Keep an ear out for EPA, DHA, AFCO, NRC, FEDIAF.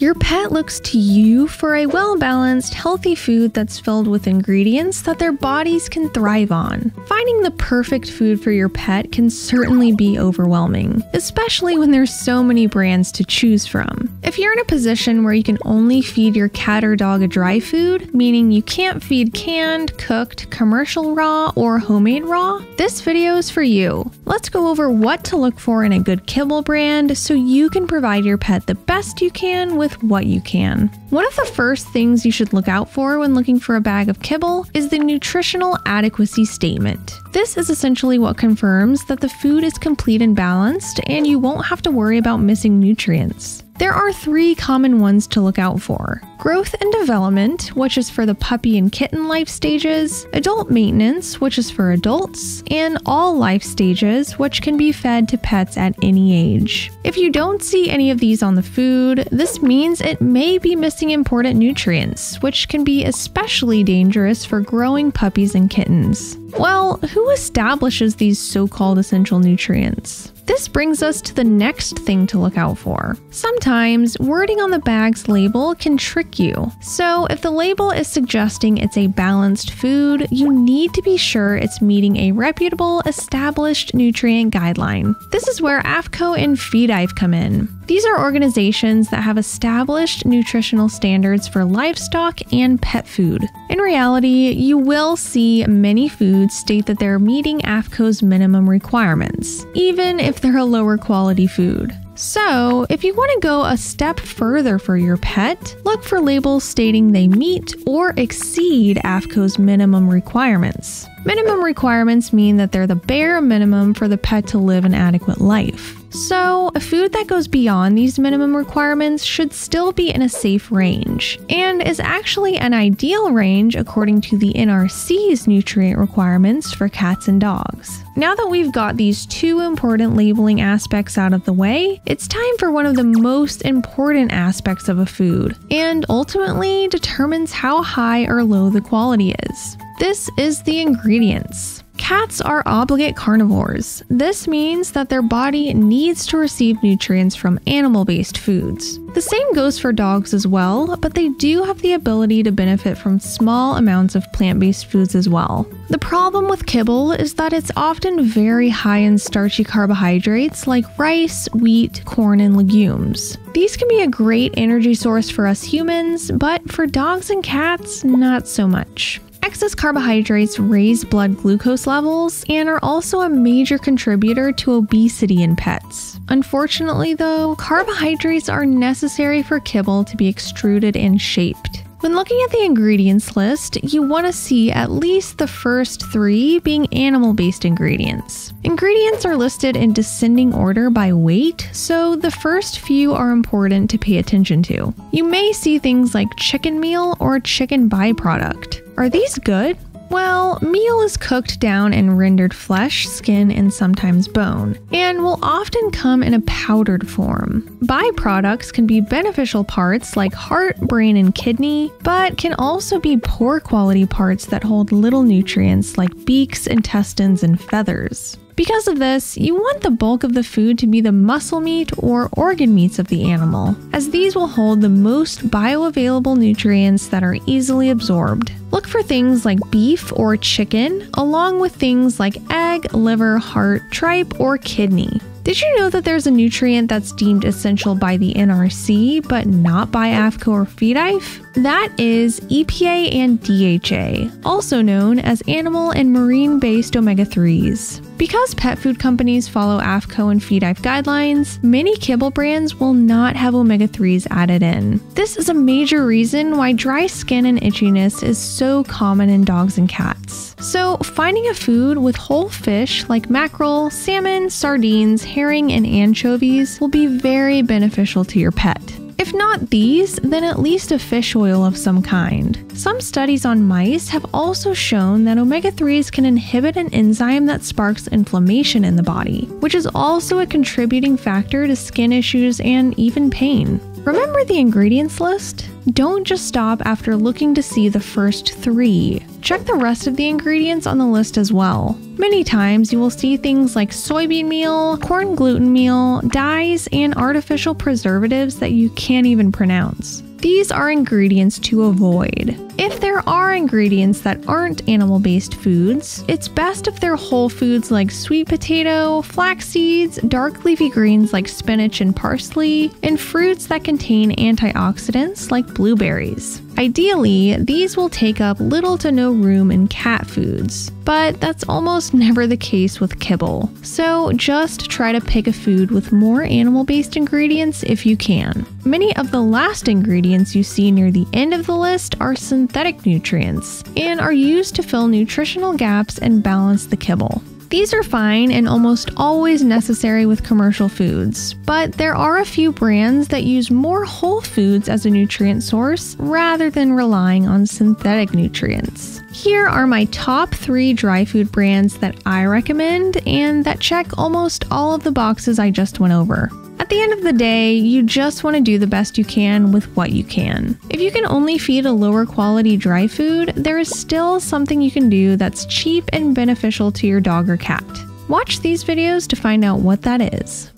Your pet looks to you for a well-balanced, healthy food that's filled with ingredients that their bodies can thrive on. Finding the perfect food for your pet can certainly be overwhelming, especially when there's so many brands to choose from. If you're in a position where you can only feed your cat or dog a dry food, meaning you can't feed canned, cooked, commercial raw, or homemade raw, this video is for you. Let's go over what to look for in a good kibble brand so you can provide your pet the best you can with what you can. One of the first things you should look out for when looking for a bag of kibble is the nutritional adequacy statement. This is essentially what confirms that the food is complete and balanced, and you won't have to worry about missing nutrients. There are three common ones to look out for: growth and development, which is for the puppy and kitten life stages, adult maintenance, which is for adults, and all life stages, which can be fed to pets at any age. If you don't see any of these on the food, this means it may be missing important nutrients, which can be especially dangerous for growing puppies and kittens. Well, who establishes these so-called essential nutrients? This brings us to the next thing to look out for. Sometimes, wording on the bag's label can trick you. So, if the label is suggesting it's a balanced food, you need to be sure it's meeting a reputable, established nutrient guideline. This is where AFCO and FEDIAF come in. These are organizations that have established nutritional standards for livestock and pet food. In reality, you will see many foods state that they're meeting AFCO's minimum requirements, even if they're a lower quality food. So, if you want to go a step further for your pet, look for labels stating they meet or exceed AFCO's minimum requirements. Minimum requirements mean that they're the bare minimum for the pet to live an adequate life. So, a food that goes beyond these minimum requirements should still be in a safe range, and is actually an ideal range according to the NRC's nutrient requirements for cats and dogs. Now that we've got these two important labeling aspects out of the way, it's time for one of the most important aspects of a food, and ultimately determines how high or low the quality is. This is the ingredients. Cats are obligate carnivores. This means that their body needs to receive nutrients from animal-based foods. The same goes for dogs as well, but they do have the ability to benefit from small amounts of plant-based foods as well. The problem with kibble is that it's often very high in starchy carbohydrates like rice, wheat, corn, and legumes. These can be a great energy source for us humans, but for dogs and cats, not so much. Excess carbohydrates raise blood glucose levels and are also a major contributor to obesity in pets. Unfortunately, though, carbohydrates are necessary for kibble to be extruded and shaped. When looking at the ingredients list, you want to see at least the first three being animal-based ingredients. Ingredients are listed in descending order by weight, so the first few are important to pay attention to. You may see things like chicken meal or chicken byproduct. Are these good? Well, meal is cooked down and rendered flesh, skin, and sometimes bone, and will often come in a powdered form. Byproducts can be beneficial parts like heart, brain, and kidney, but can also be poor quality parts that hold little nutrients like beaks, intestines, and feathers. Because of this, you want the bulk of the food to be the muscle meat or organ meats of the animal, as these will hold the most bioavailable nutrients that are easily absorbed. Look for things like beef or chicken, along with things like egg, liver, heart, tripe, or kidney. Did you know that there's a nutrient that's deemed essential by the NRC, but not by AFCO or FEDIAF? That is EPA and DHA, also known as animal and marine-based omega-3s. Because pet food companies follow AFCO and FEDIAF guidelines, many kibble brands will not have omega-3s added in. This is a major reason why dry skin and itchiness is so common in dogs and cats. So, finding a food with whole fish like mackerel, salmon, sardines, herring, and anchovies will be very beneficial to your pet. If not these, then at least a fish oil of some kind. Some studies on mice have also shown that omega-3s can inhibit an enzyme that sparks inflammation in the body, which is also a contributing factor to skin issues and even pain. Remember the ingredients list? Don't just stop after looking to see the first three. Check the rest of the ingredients on the list as well. Many times you will see things like soybean meal, corn gluten meal, dyes, and artificial preservatives that you can't even pronounce. These are ingredients to avoid. If there are ingredients that aren't animal-based foods, it's best if they're whole foods like sweet potato, flax seeds, dark leafy greens like spinach and parsley, and fruits that contain antioxidants like blueberries. Ideally, these will take up little to no room in cat foods, but that's almost never the case with kibble. So just try to pick a food with more animal-based ingredients if you can. Many of the last ingredients you see near the end of the list are synthetic nutrients and are used to fill nutritional gaps and balance the kibble. These are fine and almost always necessary with commercial foods, but there are a few brands that use more whole foods as a nutrient source rather than relying on synthetic nutrients. Here are my top 3 dry food brands that I recommend and that check almost all of the boxes I just went over. At the end of the day, you just want to do the best you can with what you can. If you can only feed a lower quality dry food, there is still something you can do that's cheap and beneficial to your dog or cat. Watch these videos to find out what that is.